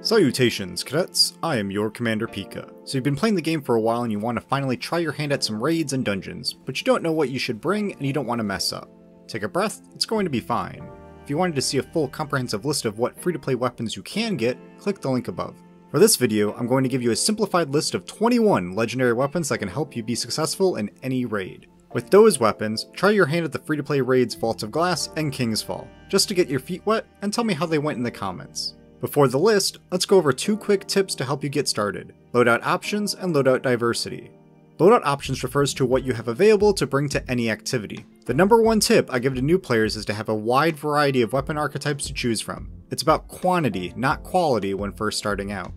Salutations, cadets! I am your Commander Pika. So you've been playing the game for a while and you want to finally try your hand at some raids and dungeons, but you don't know what you should bring and you don't want to mess up. Take a breath, it's going to be fine. If you wanted to see a full comprehensive list of what free-to-play weapons you can get, click the link above. For this video, I'm going to give you a simplified list of 21 legendary weapons that can help you be successful in any raid. With those weapons, try your hand at the free-to-play raids Vault of Glass and King's Fall, just to get your feet wet and tell me how they went in the comments. Before the list, let's go over two quick tips to help you get started: loadout options and loadout diversity. Loadout options refers to what you have available to bring to any activity. The number one tip I give to new players is to have a wide variety of weapon archetypes to choose from. It's about quantity, not quality, when first starting out.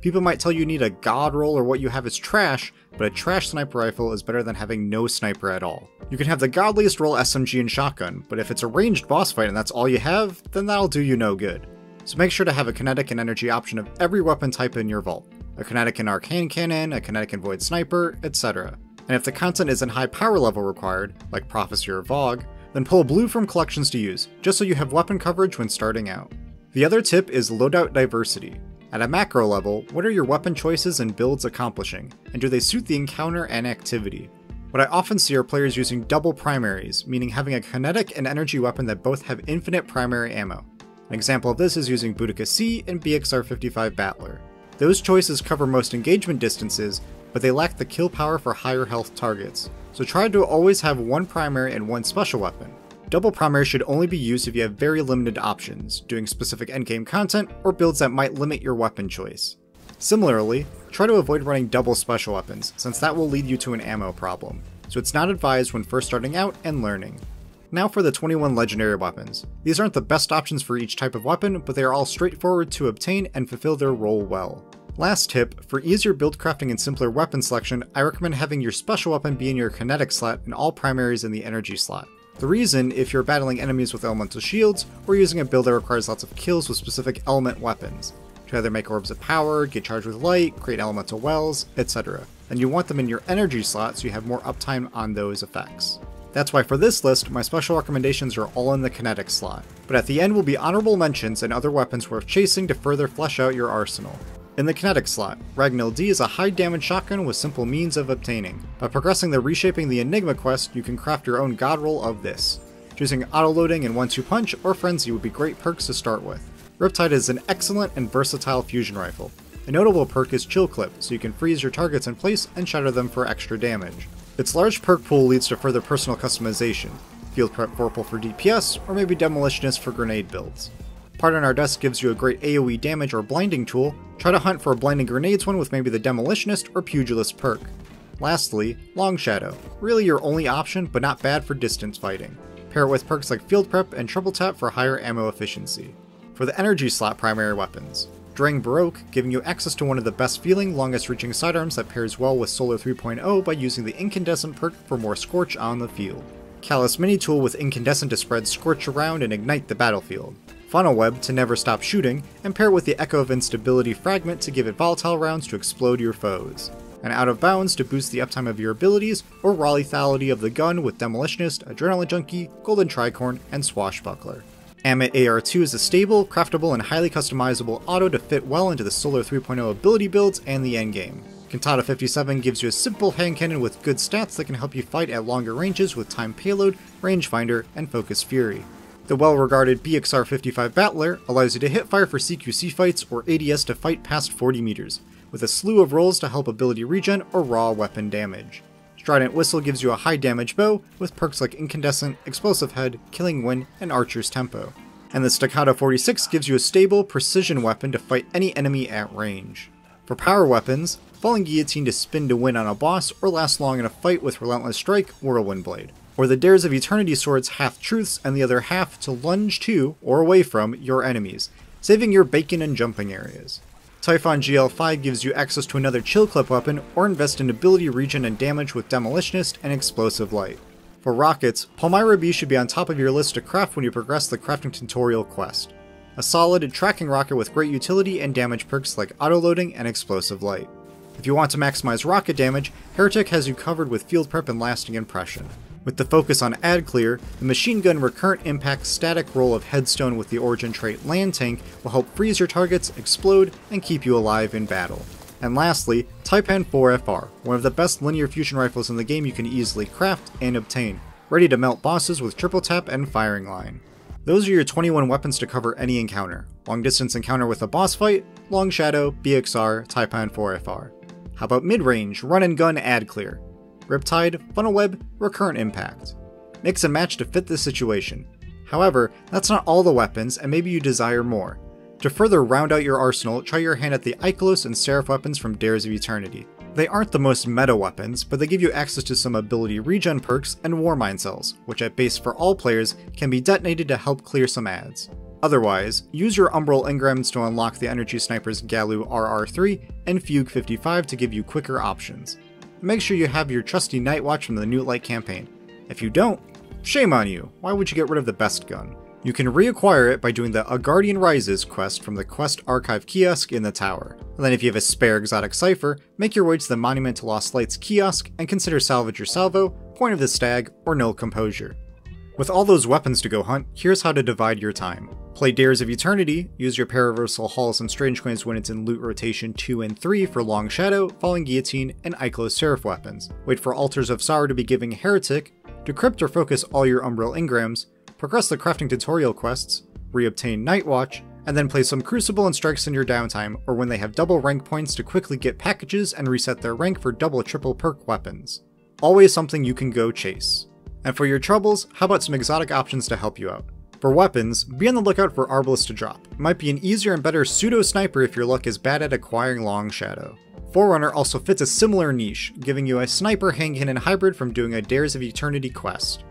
People might tell you need a god roll or what you have is trash, but a trash sniper rifle is better than having no sniper at all. You can have the godliest roll SMG and shotgun, but if it's a ranged boss fight and that's all you have, then that'll do you no good. So make sure to have a kinetic and energy option of every weapon type in your vault. A kinetic and arc hand cannon, a kinetic and void sniper, etc. And if the content isn't high power level required, like Prophecy or Vogue, then pull blue from collections to use, just so you have weapon coverage when starting out. The other tip is loadout diversity. At a macro level, what are your weapon choices and builds accomplishing, and do they suit the encounter and activity? What I often see are players using double primaries, meaning having a kinetic and energy weapon that both have infinite primary ammo. An example of this is using Boudicca C and BXR 55 Battler. Those choices cover most engagement distances, but they lack the kill power for higher health targets, so try to always have one primary and one special weapon. Double primary should only be used if you have very limited options, doing specific endgame content or builds that might limit your weapon choice. Similarly, try to avoid running double special weapons, since that will lead you to an ammo problem, so it's not advised when first starting out and learning. Now for the 21 legendary weapons. These aren't the best options for each type of weapon, but they are all straightforward to obtain and fulfill their role well. Last tip, for easier build crafting and simpler weapon selection, I recommend having your special weapon be in your kinetic slot and all primaries in the energy slot. The reason, if you're battling enemies with elemental shields, or using a build that requires lots of kills with specific element weapons, to either make orbs of power, get charged with light, create elemental wells, etc. And you want them in your energy slot so you have more uptime on those effects. That's why for this list, my special recommendations are all in the kinetic slot, but at the end will be honorable mentions and other weapons worth chasing to further flesh out your arsenal. In the kinetic slot, Ragnell D is a high damage shotgun with simple means of obtaining. By progressing the Reshaping the Enigma quest, you can craft your own god roll of this. Choosing autoloading and 1-2 punch or frenzy would be great perks to start with. Riptide is an excellent and versatile fusion rifle. A notable perk is Chill Clip, so you can freeze your targets in place and shatter them for extra damage. Its large perk pool leads to further personal customization, Field Prep Vorpal for DPS, or maybe Demolitionist for grenade builds. Pardon on Our Desk gives you a great AoE damage or blinding tool. Try to hunt for a blinding grenades one with maybe the Demolitionist or Pugilist perk. Lastly, Long Shadow, really your only option but not bad for distance fighting. Pair it with perks like Field Prep and Triple Tap for higher ammo efficiency. For the energy slot primary weapons, Drang Baroque, giving you access to one of the best feeling, longest reaching sidearms that pairs well with Solar 3.0 by using the Incandescent perk for more Scorch on the field. Calus Mini-Tool with Incandescent to spread Scorch around and ignite the battlefield. Funnel Web to never stop shooting, and pair it with the Echo of Instability fragment to give it Volatile Rounds to explode your foes. And Out of Bounds to boost the uptime of your abilities, or raw lethality of the gun with Demolitionist, Adrenaline Junkie, Golden Tricorn, and Swashbuckler. Ammit AR-2 is a stable, craftable, and highly customizable auto to fit well into the Solar 3.0 ability builds and the endgame. Cantata 57 gives you a simple hand cannon with good stats that can help you fight at longer ranges with Time Payload, Range Finder, and Focus Fury. The well-regarded BXR 55 Battler allows you to hitfire for CQC fights or ADS to fight past 40 meters, with a slew of rolls to help ability regen or raw weapon damage. Strident Whistle gives you a high damage bow, with perks like Incandescent, Explosive Head, Killing Wind, and Archer's Tempo. And the Staccato 46 gives you a stable, precision weapon to fight any enemy at range. For power weapons, Falling Guillotine to spin to win on a boss or last long in a fight with Relentless Strike, Whirlwind Blade. Or the Dares of Eternity sword's half-truths and the other half to lunge to, or away from, your enemies, saving your bacon and jumping areas. Taipan 4FR gives you access to another Chill Clip weapon, or invest in ability regen and damage with Demolitionist and Explosive Light. For rockets, Palmyra B should be on top of your list to craft when you progress the crafting tutorial quest. A solid tracking rocket with great utility and damage perks like autoloading and Explosive Light. If you want to maximize rocket damage, Heretic has you covered with Field Prep and Lasting Impression. With the focus on AdClear, the Machine Gun Recurrent Impact static roll of Headstone with the Origin trait Land Tank will help freeze your targets, explode, and keep you alive in battle. And lastly, Taipan 4FR, one of the best linear fusion rifles in the game you can easily craft and obtain, ready to melt bosses with triple tap and firing line. Those are your 21 weapons to cover any encounter. Long distance encounter with a boss fight, Long Shadow, BXR, Taipan 4FR. How about mid-range, run and gun ad clear? Riptide, Funnel Web, Recurrent Impact. Mix and match to fit the situation. However, that's not all the weapons, and maybe you desire more. To further round out your arsenal, try your hand at the Icolos and Seraph weapons from Dares of Eternity. They aren't the most meta weapons, but they give you access to some ability regen perks and Warmind cells, which at base for all players can be detonated to help clear some ads. Otherwise, use your Umbral Engrams to unlock the Energy Sniper's Galu RR3 and Fugue 55 to give you quicker options. Make sure you have your trusty Nightwatch from the New Light campaign. If you don't, shame on you, why would you get rid of the best gun? You can reacquire it by doing the A Guardian Rises quest from the Quest Archive kiosk in the tower. And then if you have a spare exotic cipher, make your way to the Monument to Lost Lights kiosk and consider Salvage your Salvo, Point of the Stag, or Null Composure. With all those weapons to go hunt, here's how to divide your time. Play Dares of Eternity, use your Paraversal Halls and Strange Claims when it's in loot rotation 2 and 3 for Long Shadow, Falling Guillotine, and Icolos Seraph weapons. Wait for Altars of Sorrow to be giving Heretic, decrypt or focus all your Umbral Engrams, progress the crafting tutorial quests, re-obtain Nightwatch, and then play some Crucible and Strikes in your downtime or when they have double rank points to quickly get packages and reset their rank for double-triple perk weapons. Always something you can go chase. And for your troubles, how about some exotic options to help you out? For weapons, be on the lookout for Arbalest to drop. It might be an easier and better pseudo-sniper if your luck is bad at acquiring Long Shadow. Forerunner also fits a similar niche, giving you a sniper hand-cannon hybrid from doing a Dares of Eternity quest.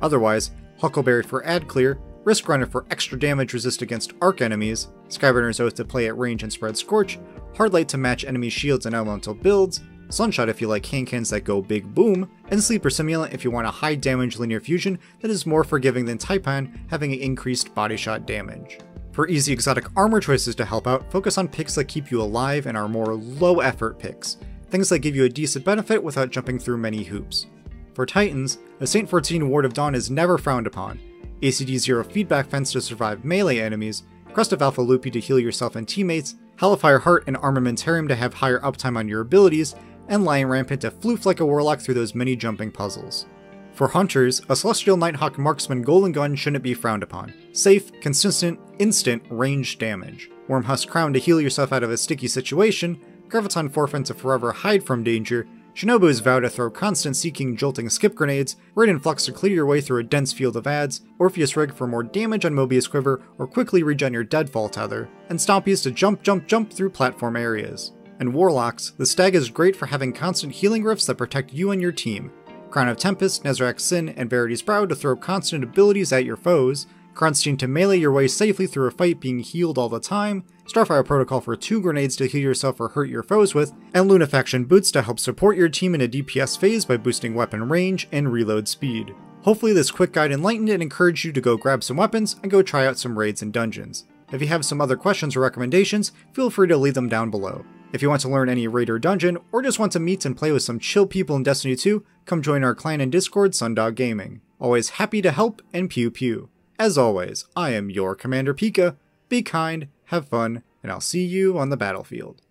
Otherwise, Huckleberry for ad clear, Risk Runner for extra damage resist against arc enemies, Skyburner's Oath to play at range and spread Scorch, Hardlight to match enemy shields and elemental builds, Sunshot if you like hand cannons that go big boom, and Sleeper Simulant if you want a high damage linear fusion that is more forgiving than Taipan, having an increased body shot damage. For easy exotic armor choices to help out, focus on picks that keep you alive and are more low effort picks, things that give you a decent benefit without jumping through many hoops. For Titans, a Saint 14 Ward of Dawn is never frowned upon, ACD-0 Feedback Fence to survive melee enemies, Crest of Alpha Lupi to heal yourself and teammates, Hellfire Heart and Armamentarium to have higher uptime on your abilities, and Lion Rampant to floof like a warlock through those many jumping puzzles. For Hunters, a Celestial Nighthawk Marksman Golden Gun shouldn't be frowned upon, safe, consistent, instant range damage, Wormhusk Crown to heal yourself out of a sticky situation, Graviton Forefin to forever hide from danger, Shinobu's Vow to throw constant seeking jolting skip grenades, Raiden Flux to clear your way through a dense field of ads, Orpheus Rig for more damage on Mobius Quiver or quickly regen your Deadfall tether, and Stompius to jump through platform areas. And Warlocks, the Stag is great for having constant healing rifts that protect you and your team, Crown of Tempest, Nezrak's Sin, and Verity's Brow to throw constant abilities at your foes, Kronstein to melee your way safely through a fight being healed all the time, Starfire Protocol for 2 grenades to heal yourself or hurt your foes with, and Lunafaction Boots to help support your team in a DPS phase by boosting weapon range and reload speed. Hopefully this quick guide enlightened and encouraged you to go grab some weapons and go try out some raids and dungeons. If you have some other questions or recommendations, feel free to leave them down below. If you want to learn any raid or dungeon, or just want to meet and play with some chill people in Destiny 2, come join our clan and Discord, Sundog Gaming. Always happy to help and pew pew. As always, I am your Commander Pika. Be kind, have fun, and I'll see you on the battlefield.